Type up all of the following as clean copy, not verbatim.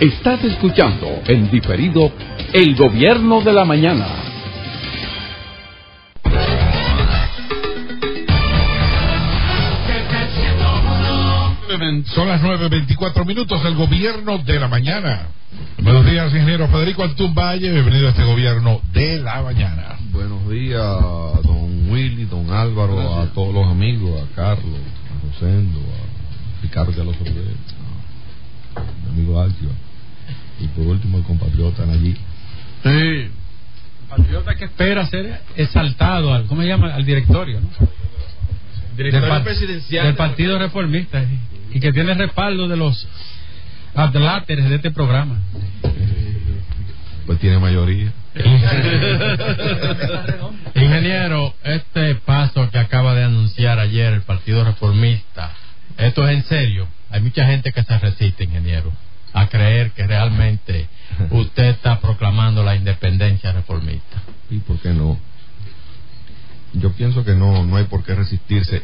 Estás escuchando en diferido El Gobierno de la Mañana. Son las 9:24 minutos del Gobierno de la Mañana. Buenos días, ingeniero Federico Antún Valle. Bienvenido a este Gobierno de la Mañana. Buenos días, don Willy, don Álvaro. Gracias. A todos los amigos, a Carlos, a Rosendo, a Ricardo de los Obreres, mi amigo Alcio, y por último el compatriota Nayib. Sí, compatriota que espera ser exaltado al, ¿cómo se llama?, al directorio, ¿no? Directorio presidencial del Partido Reformista, y que tiene el respaldo de los adláteres de este programa. Pues tiene mayoría. Ingeniero, este paso que acaba de anunciar ayer el Partido Reformista, ¿esto es en serio? Hay mucha gente que se resiste, ingeniero, a creer que realmente usted está proclamando la independencia reformista. ¿Y por qué no? Yo pienso que no hay por qué resistirse.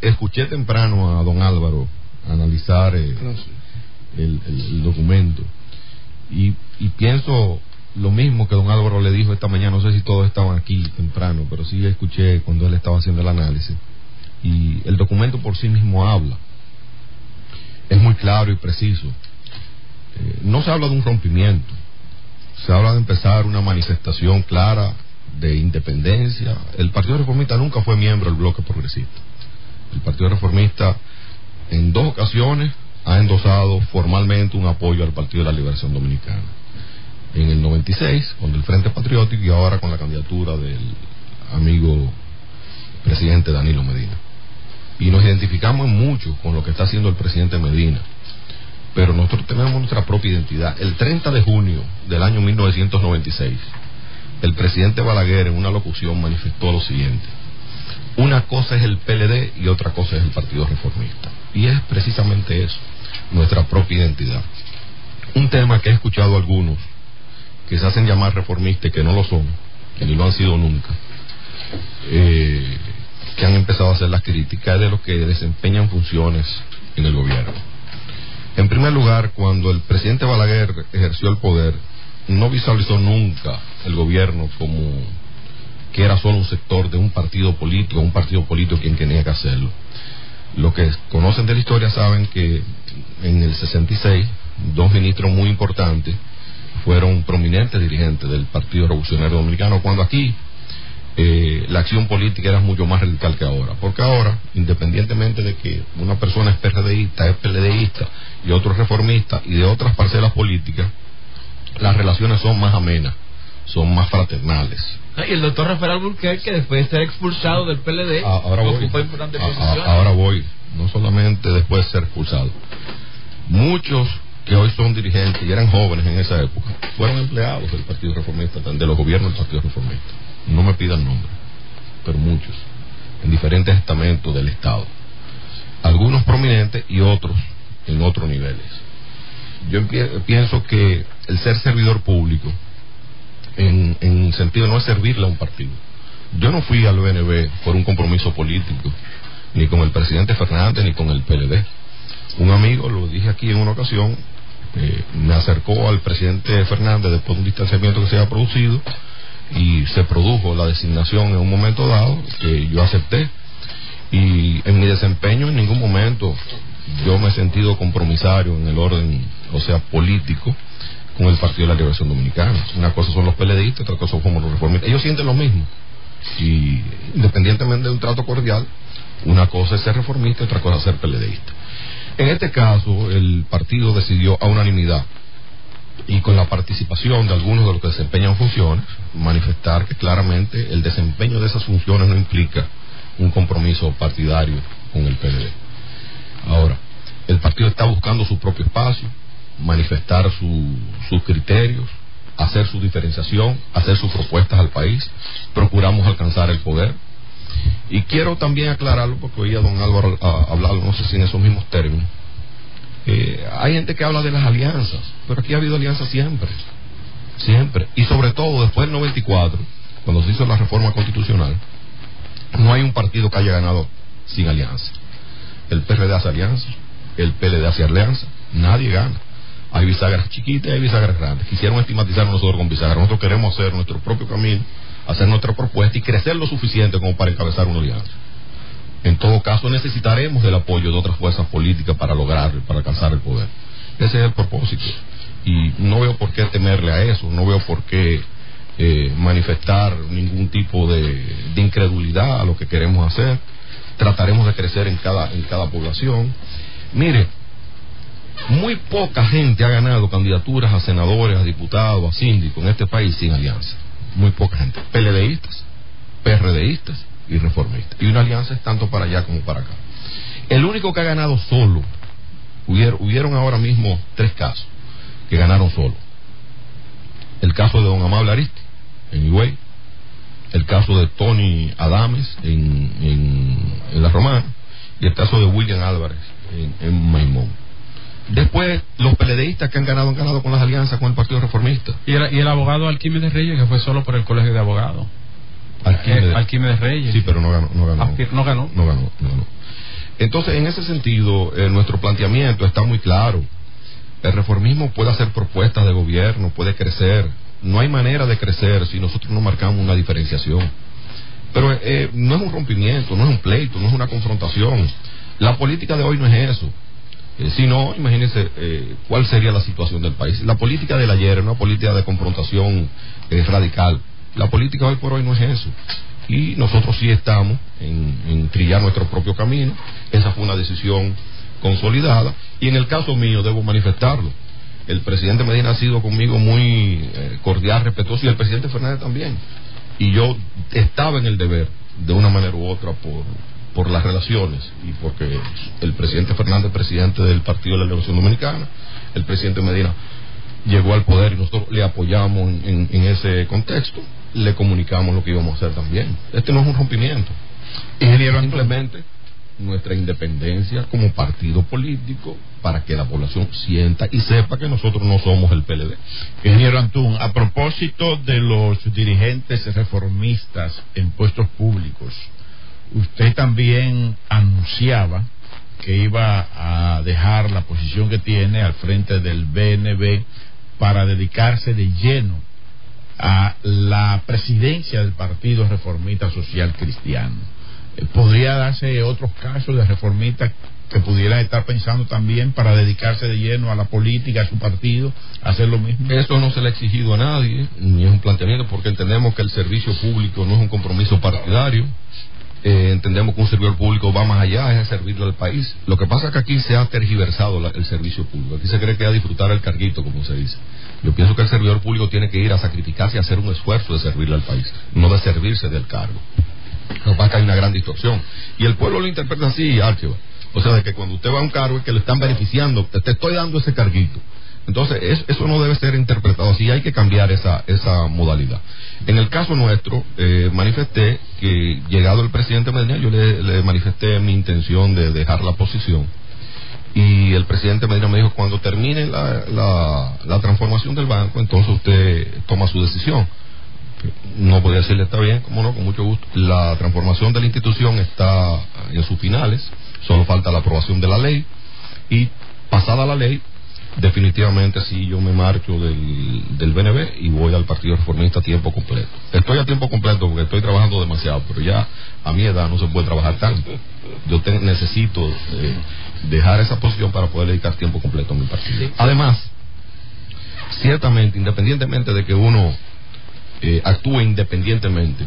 Escuché temprano a don Álvaro analizar el documento, y pienso lo mismo que don Álvaro le dijo esta mañana. No sé si todos estaban aquí temprano, pero sí escuché cuando él estaba haciendo el análisis, y el documento por sí mismo habla. Es muy claro y preciso. No se habla de un rompimiento, se habla de empezar una manifestación clara de independencia. El Partido Reformista nunca fue miembro del bloque progresista. El Partido Reformista en dos ocasiones ha endosado formalmente un apoyo al Partido de la Liberación Dominicana, en el 96 con el Frente Patriótico, y ahora con la candidatura del amigo presidente Danilo Medina. Y nos identificamos mucho con lo que está haciendo el presidente Medina, pero nosotros tenemos nuestra propia identidad. El 30 de junio del año 1996, el presidente Balaguer en una locución manifestó lo siguiente: una cosa es el PLD y otra cosa es el Partido Reformista. Y es precisamente eso, nuestra propia identidad. Un tema que he escuchado a algunos que se hacen llamar reformistas, que no lo son, que ni lo han sido nunca, que han empezado a hacer las críticas de los que desempeñan funciones en el gobierno. En primer lugar, cuando el presidente Balaguer ejerció el poder, no visualizó nunca el gobierno como que era solo un sector de un partido político quien tenía que hacerlo. Los que conocen de la historia saben que en el 66 dos ministros muy importantes fueron prominentes dirigentes del Partido Revolucionario Dominicano, cuando aquí la acción política era mucho más radical que ahora, porque ahora, independientemente de que una persona es PRDista, es PLDista y otro es reformista y de otras parcelas políticas, las relaciones son más amenas, son más fraternales. Y el doctor Rafael Burqué, que después de ser expulsado del PLD, ahora voy, no solamente después de ser expulsado, muchos que hoy son dirigentes y eran jóvenes en esa época fueron empleados del Partido Reformista, de los gobiernos del Partido Reformista. No me pidan nombre, pero muchos, en diferentes estamentos del Estado, algunos prominentes y otros en otros niveles. Yo pienso que el ser servidor público en sentido no es servirle a un partido. Yo no fui al BNV por un compromiso político, ni con el presidente Fernández ni con el PLD. Un amigo, lo dije aquí en una ocasión, me acercó al presidente Fernández después de un distanciamiento que se había producido, y se produjo la designación en un momento dado que yo acepté, y en mi desempeño en ningún momento yo me he sentido compromisario en el orden, o sea, político, con el Partido de la Liberación Dominicana. Una cosa son los PLDistas, otra cosa son los reformistas. Ellos sienten lo mismo, y independientemente de un trato cordial, una cosa es ser reformista, otra cosa es ser PLDista. En este caso el partido decidió a unanimidad, y con la participación de algunos de los que desempeñan funciones, manifestar que claramente el desempeño de esas funciones no implica un compromiso partidario con el PLD. Ahora, el partido está buscando su propio espacio, manifestar sus criterios, hacer su diferenciación, hacer sus propuestas al país. Procuramos alcanzar el poder, y quiero también aclararlo, porque oía a don Álvaro hablar, no sé si en esos mismos términos. Hay gente que habla de las alianzas, pero aquí ha habido alianzas siempre, y sobre todo después del 94, cuando se hizo la reforma constitucional. No hay un partido que haya ganado sin alianza. El PRD hace alianza, el PLD hace alianza, nadie gana. Hay bisagras chiquitas y hay bisagras grandes. Quisieron estigmatizar nosotros con bisagras. Nosotros queremos hacer nuestro propio camino, hacer nuestra propuesta y crecer lo suficiente como para encabezar una alianza. En todo caso, necesitaremos del apoyo de otras fuerzas políticas para lograr, para alcanzar el poder. Ese es el propósito. Y no veo por qué temerle a eso, no veo por qué manifestar ningún tipo de incredulidad a lo que queremos hacer. Trataremos de crecer en cada población. Mire, muy poca gente ha ganado candidaturas a senadores, a diputados, a síndicos en este país sin alianza. Muy poca gente. PLDistas, PRDistas y reformistas. Y una alianza es tanto para allá como para acá. El único que ha ganado solo, hubieron ahora mismo tres casos que ganaron solo. El caso de don Amable Aristi en Igüey, el caso de Tony Adames en La Romana, y el caso de William Álvarez en Maimón. Después, los PLDistas que han ganado con las alianzas con el Partido Reformista. Y el abogado Alquímedes Reyes, que fue solo por el Colegio de Abogados. Alquímedes Reyes. Sí, pero no ganó. Entonces, en ese sentido, nuestro planteamiento está muy claro. El reformismo puede hacer propuestas de gobierno, puede crecer. No hay manera de crecer si nosotros no marcamos una diferenciación. Pero no es un rompimiento, no es un pleito, no es una confrontación. La política de hoy no es eso. Si no, imagínense cuál sería la situación del país. La política del ayer es una política de confrontación radical. La política hoy por hoy no es eso. Y nosotros sí estamos en trillar nuestro propio camino. Esa fue una decisión consolidada. Y en el caso mío, debo manifestarlo, el presidente Medina ha sido conmigo muy cordial, respetuoso, y el presidente Fernández también. Y yo estaba en el deber, de una manera u otra, por las relaciones, y porque el presidente Fernández, presidente del Partido de la Liberación Dominicana, el presidente Medina llegó al poder y nosotros le apoyamos en ese contexto, le comunicamos lo que íbamos a hacer también. Este no es un rompimiento, es simplemente nuestra independencia como partido político, para que la población sienta y sepa que nosotros no somos el PLD. Ingeniero Antún, a propósito de los dirigentes reformistas en puestos públicos, usted también anunciaba que iba a dejar la posición que tiene al frente del BNV para dedicarse de lleno a la presidencia del Partido Reformista Social Cristiano. ¿Podría darse otros casos de reformistas que pudieran estar pensando también para dedicarse de lleno a la política, a su partido, a hacer lo mismo? Eso no se le ha exigido a nadie, ni es un planteamiento, porque entendemos que el servicio público no es un compromiso partidario. Entendemos que un servidor público va más allá, es servirle al país. Lo que pasa es que aquí se ha tergiversado el servicio público. Aquí se cree que va a disfrutar el carguito, como se dice. Yo pienso que el servidor público tiene que ir a sacrificarse y hacer un esfuerzo de servirle al país, no de servirse del cargo. Lo que pasa es que hay una gran distorsión. Y el pueblo lo interpreta así, Alcio. O sea, de que cuando usted va a un cargo es que le están beneficiando, te estoy dando ese carguito. Entonces, eso no debe ser interpretado así, hay que cambiar esa modalidad. En el caso nuestro, manifesté que, llegado el presidente Medina, yo le manifesté mi intención de dejar la posición. Y el presidente Medina me dijo, cuando termine la transformación del banco, entonces usted toma su decisión. No podía decirle, está bien, cómo no, con mucho gusto. La transformación de la institución está en sus finales, solo falta la aprobación de la ley. Y pasada la ley, definitivamente sí, yo me marcho del BNV y voy al Partido Reformista a tiempo completo. Estoy a tiempo completo porque estoy trabajando demasiado, pero ya a mi edad no se puede trabajar tanto. Yo necesito dejar esa posición para poder dedicar tiempo completo a mi partido. Además, ciertamente, independientemente de que uno actúe independientemente,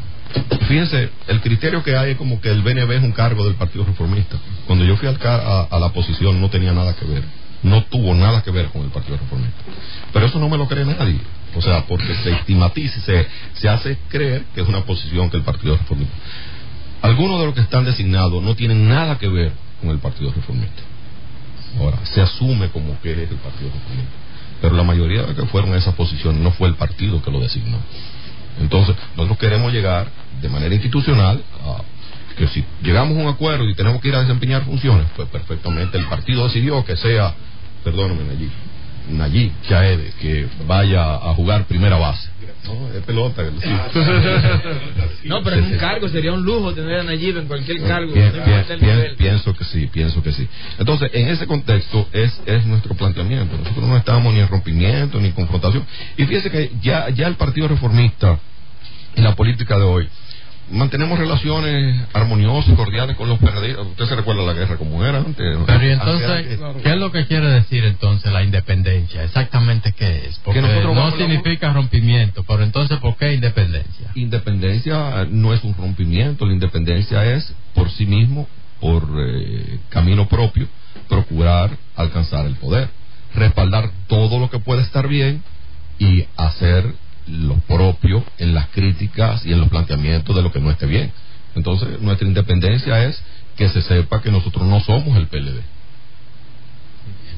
fíjense, el criterio que hay es como que el BNV es un cargo del Partido Reformista. Cuando yo fui a la posición, no tenía nada que ver, no tuvo nada que ver con el Partido Reformista, pero eso no me lo cree nadie, o sea, porque se estigmatiza y se hace creer que es una posición que el Partido Reformista. Algunos de los que están designados no tienen nada que ver con el Partido Reformista. Ahora, se asume como que es el Partido Reformista, pero la mayoría de los que fueron a esa posición no fue el partido que lo designó. Entonces, nosotros queremos llegar de manera institucional a que si llegamos a un acuerdo y tenemos que ir a desempeñar funciones, pues perfectamente el partido decidió que sea, perdóname allí, Nayib Chaede que vaya a jugar primera base. No, es pelota. Sí. No, pero en un cargo sería un lujo tener a Nayib en cualquier cargo. Pienso que sí. Entonces, en ese contexto es nuestro planteamiento. Nosotros no estábamos ni en rompimiento ni en confrontación. Y fíjese que ya el Partido Reformista en la política de hoy mantenemos relaciones armoniosas, cordiales con los PRD. Usted se recuerda la guerra como era antes. Pero y entonces, ¿qué es lo que quiere decir entonces la independencia? ¿Exactamente qué es? Porque no significa rompimiento, pero entonces ¿por qué independencia? Independencia no es un rompimiento, la independencia es por sí mismo, por camino propio, procurar alcanzar el poder, respaldar todo lo que puede estar bien y hacer lo propio en las críticas y en los planteamientos de lo que no esté bien. Entonces, nuestra independencia es que se sepa que nosotros no somos el PLD.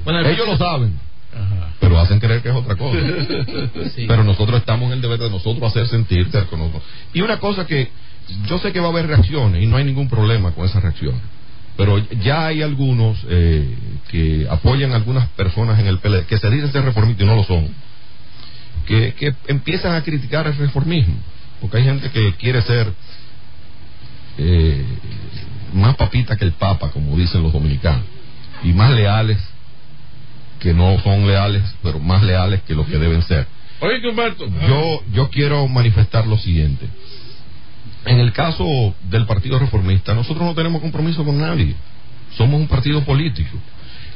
Bueno, ellos lo saben. Ajá. Pero hacen creer que es otra cosa. Sí. Pero nosotros estamos en el deber de nosotros hacer sentirse con nosotros. Y una cosa que yo sé que va a haber reacciones y no hay ningún problema con esas reacciones, pero ya hay algunos que apoyan a algunas personas en el PLD que se dicen ser reformistas y no lo son, que empiezan a criticar el reformismo, porque hay gente que quiere ser más papita que el papa, como dicen los dominicanos, y más leales, que no son leales, pero más leales que lo que deben ser. Oye, Humberto, yo quiero manifestar lo siguiente. En el caso del Partido Reformista, nosotros no tenemos compromiso con nadie, somos un partido político,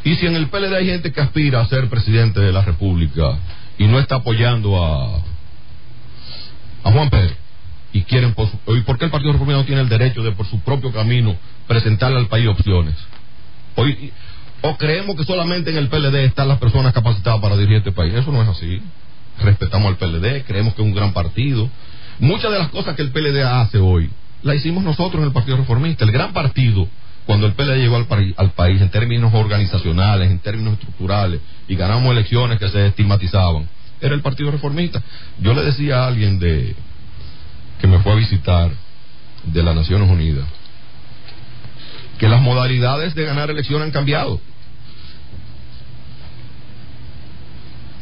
y si en el PLD hay gente que aspira a ser presidente de la República y no está apoyando a Juan Pedro y quieren ¿por qué el Partido Reformista no tiene el derecho de por su propio camino presentarle al país opciones? Hoy, ¿o creemos que solamente en el PLD están las personas capacitadas para dirigir este país? Eso no es así. Respetamos al PLD, creemos que es un gran partido. Muchas de las cosas que el PLD hace hoy las hicimos nosotros en el Partido Reformista. El gran partido, cuando el PLD llegó al país en términos organizacionales, en términos estructurales, y ganamos elecciones que se estigmatizaban, era el Partido Reformista. Yo le decía a alguien que me fue a visitar de las Naciones Unidas que las modalidades de ganar elecciones han cambiado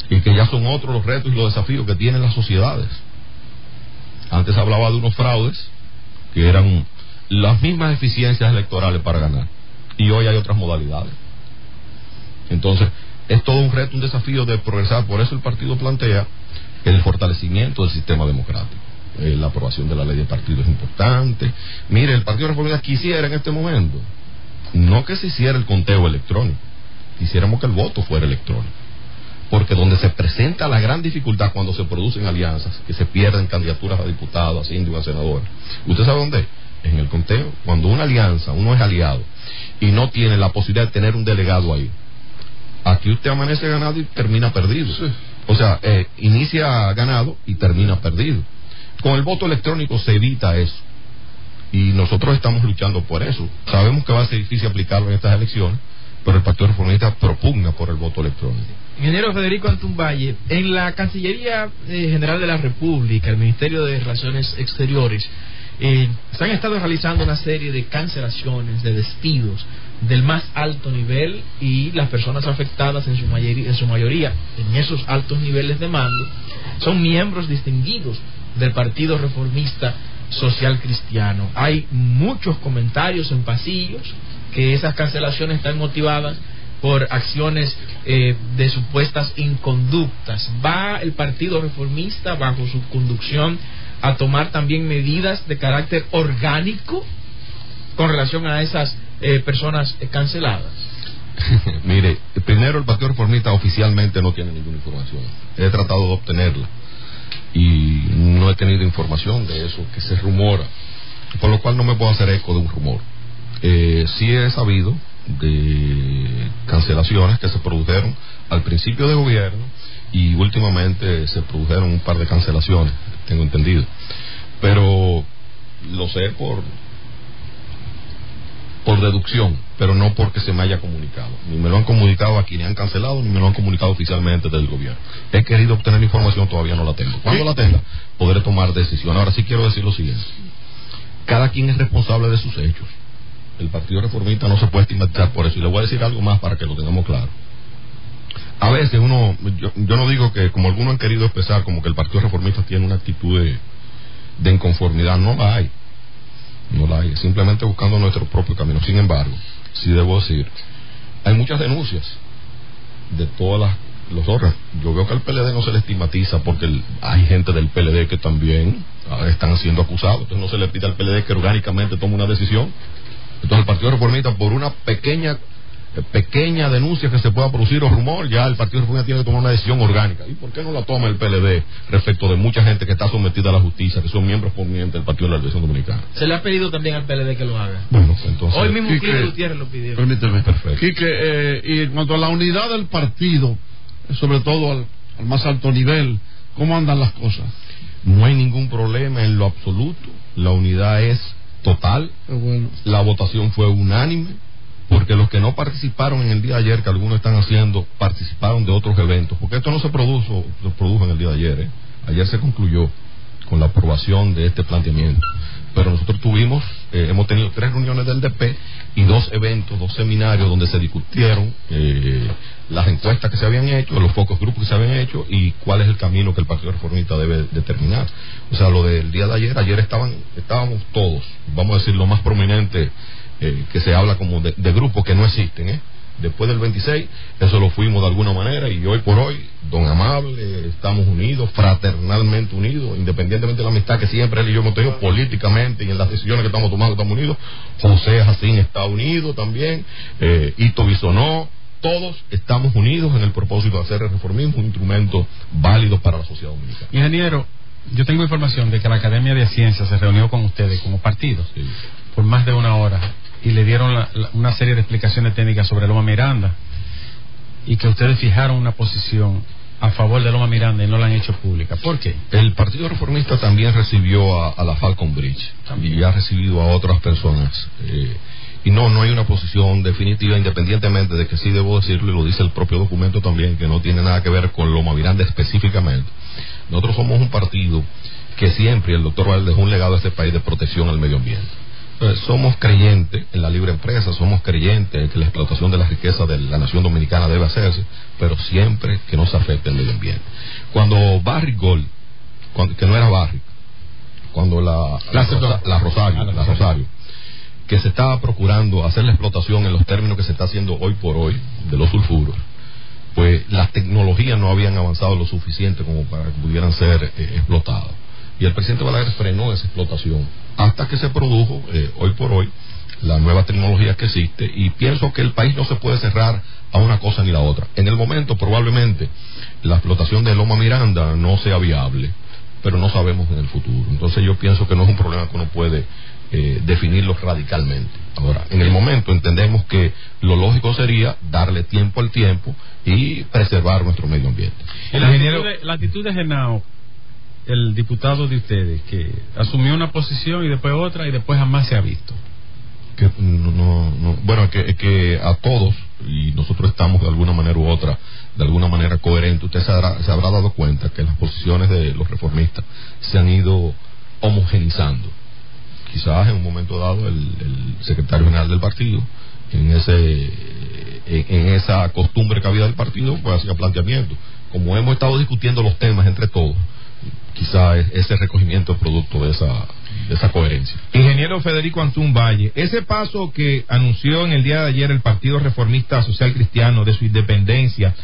y que ya son otros los retos y los desafíos que tienen las sociedades. Antes hablaba de unos fraudes que eran las mismas eficiencias electorales para ganar, y hoy hay otras modalidades. Entonces es todo un reto, un desafío de progresar. Por eso el partido plantea el fortalecimiento del sistema democrático. La aprobación de la ley de partido es importante. Mire, el Partido Reformista quisiera en este momento no que se hiciera el conteo electrónico, quisiéramos que el voto fuera electrónico, porque donde se presenta la gran dificultad cuando se producen alianzas, que se pierden candidaturas a diputados, a síndico, a senadores, ¿usted sabe dónde es? En el conteo. Cuando una alianza, uno es aliado y no tiene la posibilidad de tener un delegado ahí, aquí usted amanece ganado y termina perdido. Sí. O sea, inicia ganado y termina perdido. Con el voto electrónico se evita eso, y nosotros estamos luchando por eso. Sabemos que va a ser difícil aplicarlo en estas elecciones, pero el Partido Reformista propugna por el voto electrónico. Ingeniero Federico Antún Valle, en la Cancillería General de la República, el Ministerio de Relaciones Exteriores, se han estado realizando una serie de cancelaciones de despidos del más alto nivel, y las personas afectadas en su mayoría en esos altos niveles de mando son miembros distinguidos del Partido Reformista Social Cristiano. Hay muchos comentarios en pasillos que esas cancelaciones están motivadas por acciones de supuestas inconductas. ¿Va el Partido Reformista, bajo su conducción, a tomar también medidas de carácter orgánico con relación a esas personas canceladas? Mire, primero, el Partido Reformista oficialmente no tiene ninguna información. He tratado de obtenerla y no he tenido información de eso que se rumora, por lo cual no me puedo hacer eco de un rumor. Sí he sabido de cancelaciones que se produjeron al principio de gobierno, y últimamente se produjeron un par de cancelaciones, tengo entendido, pero lo sé por deducción, pero no porque se me haya comunicado. Ni me lo han comunicado a quienes han cancelado, ni me lo han comunicado oficialmente del gobierno. He querido obtener información, todavía no la tengo. Cuando la tenga, podré tomar decisión. Ahora sí quiero decir lo siguiente: cada quien es responsable de sus hechos. El Partido Reformista no se puede estigmatizar por eso. Y le voy a decir algo más para que lo tengamos claro. a veces uno, yo no digo que, como algunos han querido expresar, como que el Partido Reformista tiene una actitud de inconformidad, no la hay, no la hay, simplemente buscando nuestro propio camino. Sin embargo, sí debo decir, hay muchas denuncias de todas los órganos. Yo veo que al PLD no se le estigmatiza, porque hay gente del PLD que también están siendo acusados, entonces no se le pide al PLD que orgánicamente tome una decisión. Entonces el Partido Reformista, por una pequeña denuncia que se pueda producir o rumor, ya el Partido Republicano tiene que tomar una decisión orgánica. ¿Y por qué no la toma el PLD respecto de mucha gente que está sometida a la justicia, que son miembros prominentes del Partido de la Liberación Dominicana? Se le ha pedido también al PLD que lo haga. Bueno, entonces... Hoy mismo Quique Gutiérrez lo pidió. Permíteme. Perfecto. Quique, y en cuanto a la unidad del partido, sobre todo al más alto nivel, ¿cómo andan las cosas? No hay ningún problema en lo absoluto. La unidad es total. Bueno. La votación fue unánime, porque los que no participaron en el día de ayer, que algunos están haciendo, participaron de otros eventos, porque esto no se produjo en el día de ayer, ¿eh? Ayer se concluyó con la aprobación de este planteamiento, pero nosotros tuvimos, hemos tenido 3 reuniones del DP y 2 eventos, 2 seminarios donde se discutieron las encuestas que se habían hecho, los pocos grupos que se habían hecho y cuál es el camino que el Partido Reformista debe determinar. O sea, lo del día de ayer estábamos todos, vamos a decir, lo más prominente, que se habla como de grupos que no existen, ¿eh? Después del 26, eso lo fuimos de alguna manera, y hoy por hoy, don Amable, estamos unidos, fraternalmente unidos, independientemente de la amistad que siempre él y yo hemos tenido políticamente y en las decisiones que estamos tomando estamos unidos. José Jacín está unido también, Ito Bisonó, todos estamos unidos en el propósito de hacer el reformismo un instrumento válido para la sociedad dominicana. Ingeniero, yo tengo información de que la Academia de Ciencias se reunió con ustedes como partido, sí, por más de una hora, y le dieron una serie de explicaciones técnicas sobre Loma Miranda, y que ustedes fijaron una posición a favor de Loma Miranda y no la han hecho pública. ¿Por qué? El Partido Reformista también recibió a la Falcon Bridge, también, y ha recibido a otras personas, y no hay una posición definitiva, independientemente de que, sí debo decirlo, y lo dice el propio documento también, que no tiene nada que ver con Loma Miranda específicamente. Nosotros somos un partido que siempre, el doctor Valle dejó un legado a este país de protección al medio ambiente. Somos creyentes en la libre empresa, somos creyentes en que la explotación de la riqueza de la nación dominicana debe hacerse, pero siempre que no se afecte el medio ambiente. Cuando Barrick Gold, que no era Barrick, cuando la Rosario, que se estaba procurando hacer la explotación en los términos que se está haciendo hoy por hoy de los sulfuros, pues las tecnologías no habían avanzado lo suficiente como para que pudieran ser explotadas. Y el presidente Balaguer frenó esa explotación hasta que se produjo, hoy por hoy, la nueva tecnología que existe, y pienso que el país no se puede cerrar a una cosa ni la otra. En el momento, probablemente, la explotación de Loma Miranda no sea viable, pero no sabemos en el futuro. Entonces yo pienso que no es un problema que uno puede definirlo radicalmente. Ahora, en el momento entendemos que lo lógico sería darle tiempo al tiempo y preservar nuestro medio ambiente. La actitud de Genao, el diputado de ustedes, que asumió una posición y después otra y después jamás se ha visto. Que no, bueno, que a todos, y nosotros estamos de alguna manera u otra, de alguna manera coherente. Usted se habrá dado cuenta que las posiciones de los reformistas se han ido homogenizando. Quizás en un momento dado el secretario general del partido, en esa costumbre que había del partido, pues hacía planteamientos. Como hemos estado discutiendo los temas entre todos, quizá ese recogimiento es producto de esa coherencia. Ingeniero Federico Antún Valle, ese paso que anunció en el día de ayer el Partido Reformista Social Cristiano de su independencia,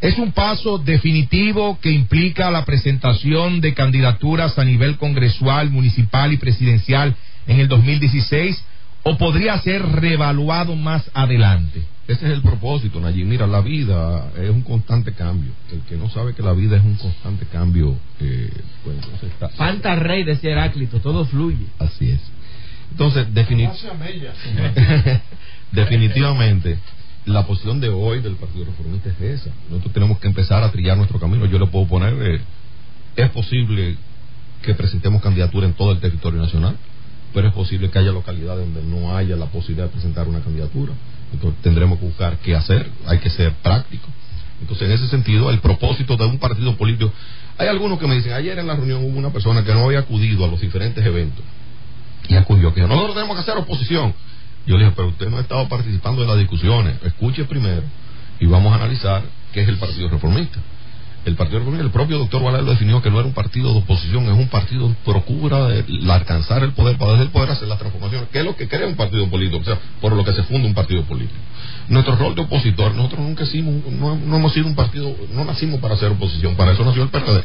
¿es un paso definitivo que implica la presentación de candidaturas a nivel congresual, municipal y presidencial en el 2016, o podría ser reevaluado más adelante? Ese es el propósito, Nayib. Mira, la vida es un constante cambio. El que no sabe que la vida es un constante cambio, pues entonces está... Falta rey, decía Heráclito, todo fluye. Así es. Entonces, definitivamente, la posición de hoy del Partido Reformista es esa. Nosotros tenemos que empezar a trillar nuestro camino. Yo le puedo poner, es posible que presentemos candidatura en todo el territorio nacional, pero es posible que haya localidades donde no haya la posibilidad de presentar una candidatura. Entonces tendremos que buscar qué hacer, hay que ser práctico. Entonces, en ese sentido, el propósito de un partido político... Hay algunos que me dicen, ayer en la reunión hubo una persona que no había acudido a los diferentes eventos y acudió, que nosotros tenemos que hacer oposición. Yo le dije, pero usted no ha estado participando de las discusiones, escuche primero y vamos a analizar que es el Partido Reformista. El Partido Reformista, el propio doctor Balaguer lo definió, que no era un partido de oposición, es un partido que procura alcanzar el poder, para desde el poder hacer las transformaciones, que es lo que crea un partido político, o sea, por lo que se funda un partido político. Nuestro rol de opositor, nosotros nunca hicimos, no hemos sido un partido, no nacimos para hacer oposición, para eso nació el PRD.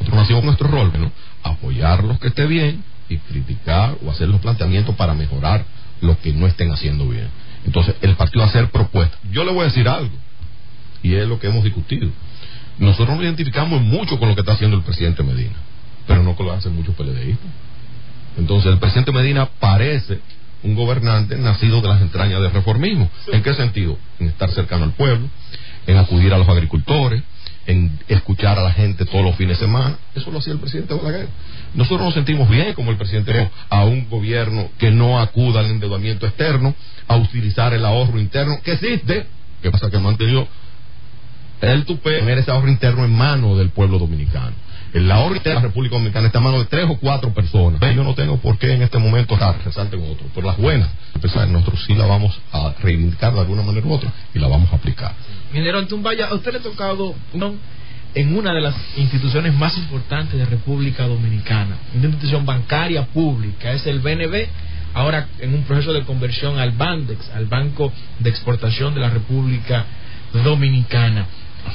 Nosotros nacimos con nuestro rol, ¿no? Apoyar los que esté bien y criticar o hacer los planteamientos para mejorar los que no estén haciendo bien. Entonces, el partido va a hacer propuestas. Yo le voy a decir algo, y es lo que hemos discutido. Nosotros nos identificamos mucho con lo que está haciendo el presidente Medina, pero no con lo que hacen muchos PLDistas. Entonces, el presidente Medina parece un gobernante nacido de las entrañas del reformismo. ¿En qué sentido? En estar cercano al pueblo, en acudir a los agricultores, en escuchar a la gente todos los fines de semana. Eso lo hacía el presidente Balaguer. Nosotros nos sentimos bien como el presidente, a un gobierno que no acuda al endeudamiento externo, a utilizar el ahorro interno que existe. ¿Qué pasa? Que no han tenido el tupé tener ese ahorro interno en manos del pueblo dominicano. El ahorro interno de la República Dominicana está en manos de 3 o 4 personas. Yo no tengo por qué en este momento estar resalten otros, por las buenas. Nosotros sí la vamos a reivindicar de alguna manera u otra y la vamos a aplicar. Ingeniero Antún Valle, a usted le ha tocado en una de las instituciones más importantes de República Dominicana, una institución bancaria pública, es el BNV, ahora en un proceso de conversión al Bandex, al Banco de Exportación de la República Dominicana.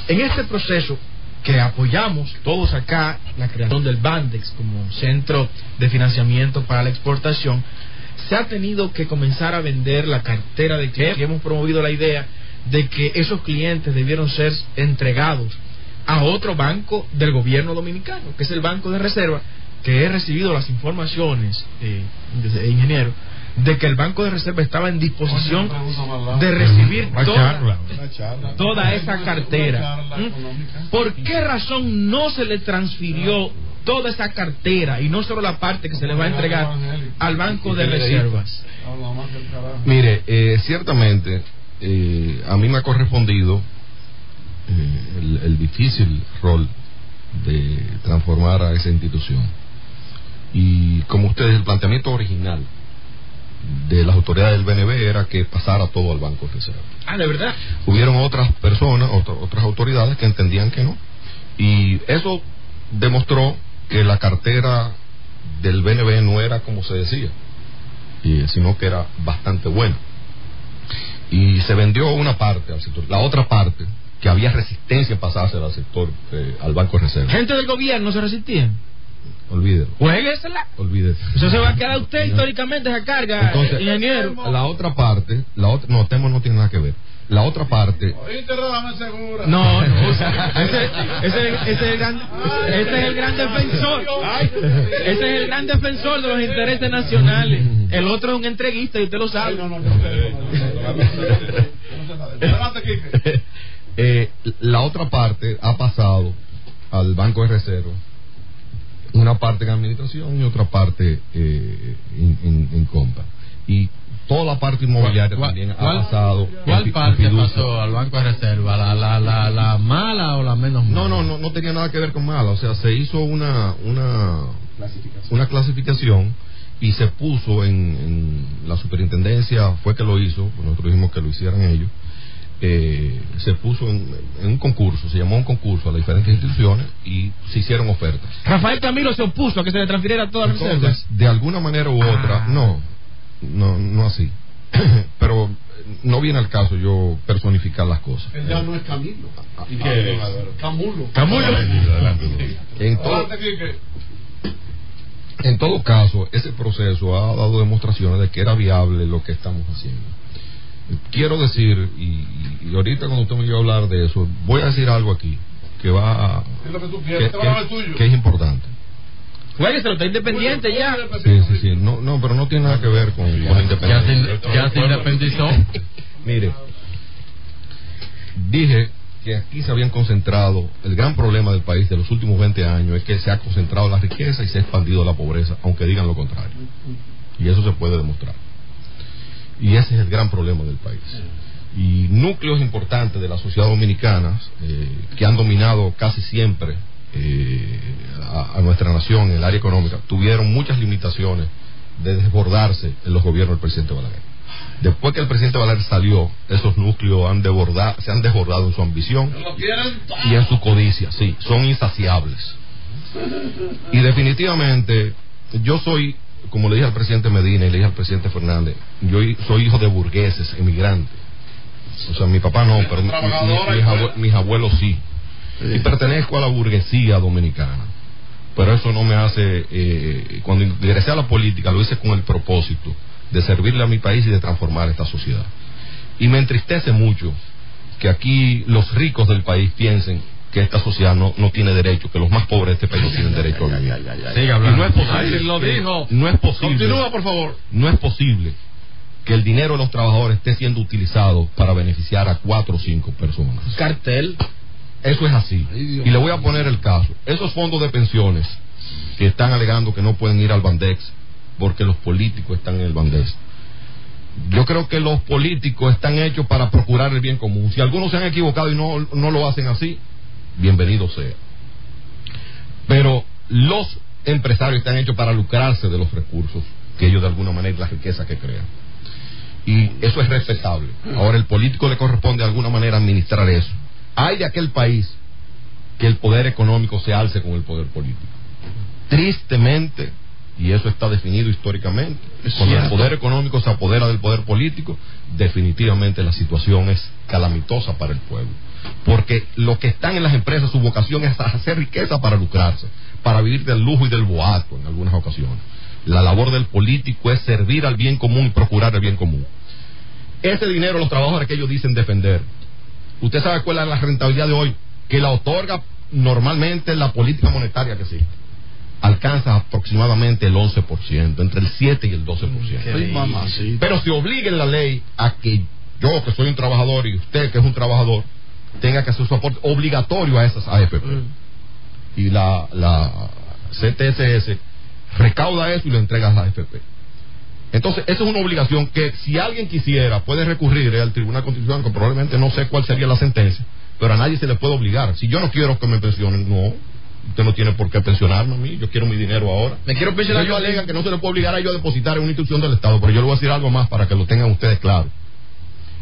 En este proceso que apoyamos todos acá, la creación del Bandex como centro de financiamiento para la exportación, se ha tenido que comenzar a vender la cartera de clientes. Y hemos promovido la idea de que esos clientes debieron ser entregados a otro banco del gobierno dominicano, que es el Banco de Reserva, que he recibido las informaciones, ingeniero, de que el Banco de Reserva estaba en disposición de recibir toda esa cartera. ¿Por qué razón no se le transfirió toda esa cartera y no solo la parte que se le va a entregar al Banco de Reservas? Mire, ciertamente a mí me ha correspondido el difícil rol de transformar a esa institución, y como ustedes, el planteamiento original de las autoridades del BNB era que pasara todo al Banco de Reserva. Ah, ¿de verdad? Hubieron otras personas, otras autoridades que entendían que no, y eso demostró que la cartera del BNB no era como se decía, sino que era bastante buena, y se vendió una parte al sector. La otra parte, que había resistencia en pasarse al sector, al Banco de Reserva. ¿Gente del gobierno se resistían? Olvídelo. Juéguesela. Olvídelo. Eso se va a quedar usted históricamente esa carga. Entonces, ingeniero, la otra parte, no, Temo no tiene nada que ver. La otra parte. No. Ese es el gran defensor. Ese es el gran defensor de los intereses nacionales. El otro es un entreguista y usted lo sabe. La otra parte ha pasado al Banco de Reserva. Una parte en administración y otra parte en compra. Y toda la parte inmobiliaria también ha pasado. ¿Cuál parte pasó al Banco de Reserva? ¿La mala o la menos mala? No tenía nada que ver con mala. O sea, se hizo una clasificación y se puso en la superintendencia, fue que lo hizo, nosotros dijimos que lo hicieran ellos. Se puso en un concurso, se llamó un concurso a las diferentes instituciones y se hicieron ofertas. Rafael Camilo se opuso a que se le transfiriera todas las reservas. De alguna manera u otra, no así. Pero no viene al caso yo personificar las cosas. Él ya no es Camilo. ¿Y qué es? Camulo. En todo caso, ese proceso ha dado demostraciones de que era viable lo que estamos haciendo. Quiero decir, y ahorita cuando usted me lleva a hablar de eso, voy a decir algo aquí que va que es importante. Juegue, se lo está independiente Julio, ya. Sí. No, pero no tiene nada que ver con la independencia. Ya se independizó. Mire, dije que aquí se habían concentrado, el gran problema del país de los últimos 20 años es que se ha concentrado la riqueza y se ha expandido la pobreza, aunque digan lo contrario. Y eso se puede demostrar. Y ese es el gran problema del país. Y núcleos importantes de la sociedad dominicana, que han dominado casi siempre a nuestra nación en el área económica, tuvieron muchas limitaciones de desbordarse en los gobiernos del presidente Balaguer. Después que el presidente Balaguer salió, esos núcleos se han desbordado en su ambición y en su codicia, sí, son insaciables. Y definitivamente, yo soy, como le dije al presidente Medina y le dije al presidente Fernández, yo soy hijo de burgueses, emigrantes. O sea, mi papá no, pero mis abuelos sí. Y pertenezco a la burguesía dominicana. Pero eso no me hace... cuando ingresé a la política, lo hice con el propósito de servirle a mi país y de transformar esta sociedad. Y me entristece mucho que aquí los ricos del país piensen que esta sociedad no tiene derecho, que los más pobres de este país tienen derecho a vivir. Y no es posible. Lo dijo. No es posible. Continúa, por favor. No es posible que el dinero de los trabajadores esté siendo utilizado para beneficiar a 4 o 5 personas. Cartel. Eso es así. Y le voy a poner el caso. Esos fondos de pensiones que están alegando que no pueden ir al Bandex porque los políticos están en el Bandex. Yo creo que los políticos están hechos para procurar el bien común. Si algunos se han equivocado y no lo hacen así, bienvenido sea. Pero los empresarios están hechos para lucrarse de los recursos que ellos de alguna manera, la riqueza que crean. Y eso es respetable. Ahora el político le corresponde de alguna manera administrar eso. Hay de aquel país que el poder económico se alce con el poder político. Tristemente, y eso está definido históricamente, cuando el poder económico se apodera del poder político, definitivamente la situación es calamitosa para el pueblo. Porque los que están en las empresas, su vocación es hacer riqueza para lucrarse, para vivir del lujo y del boato en algunas ocasiones. La labor del político es servir al bien común y procurar el bien común. Ese dinero, los trabajadores que ellos dicen defender, usted sabe cuál es la rentabilidad de hoy, que la otorga normalmente la política monetaria que existe. Alcanza aproximadamente el 11%, entre el 7 y el 12%. Sí. Pero se obliga en la ley a que yo, que soy un trabajador, y usted, que es un trabajador, tenga que hacer su aporte obligatorio a esas AFP. Y la CTSS recauda eso y lo entrega a las AFP. Entonces, esa es una obligación que, si alguien quisiera, puede recurrir al Tribunal Constitucional, que probablemente no sé cuál sería la sentencia, pero a nadie se le puede obligar. Si yo no quiero que me pensionen, no, usted no tiene por qué pensionarme a mí, yo quiero mi dinero ahora. Me quiero pensionar. Ellos alegan que no se le puede obligar a ellos a depositar en una institución del Estado, pero yo le voy a decir algo más para que lo tengan ustedes claro.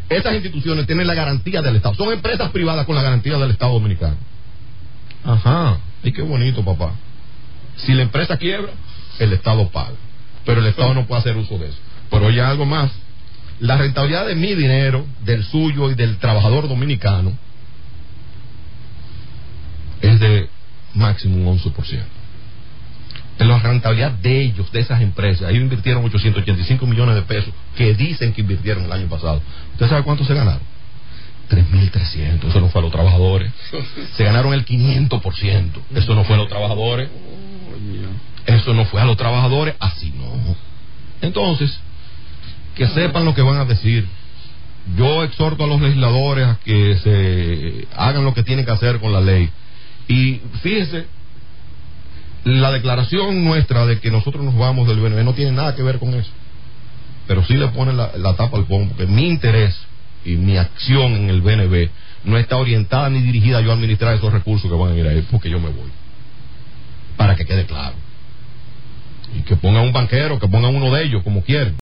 Esas instituciones tienen la garantía del Estado, son empresas privadas con la garantía del Estado dominicano. Ajá, y qué bonito, papá. Si la empresa quiebra, el Estado paga. Pero el Estado no puede hacer uso de eso. Pero oye, algo más. La rentabilidad de mi dinero, del suyo y del trabajador dominicano es de máximo un 11%. De la rentabilidad de ellos, de esas empresas. Ellos invirtieron 885 millones de pesos que dicen que invirtieron el año pasado. ¿Usted sabe cuánto se ganaron? 3.300. Eso no fue a los trabajadores. Se ganaron el 500%. Eso no fue a los trabajadores. Eso no fue a los trabajadores, así no. Entonces, que sepan lo que van a decir. Yo exhorto a los legisladores a que se hagan lo que tienen que hacer con la ley. Y fíjese, la declaración nuestra de que nosotros nos vamos del BNV no tiene nada que ver con eso. Pero sí le pone la tapa al pombo, porque mi interés y mi acción en el BNV no está orientada ni dirigida yo a administrar esos recursos que van a ir ahí, porque yo me voy. Para que quede claro. Y que pongan un banquero, que pongan uno de ellos, como quieran.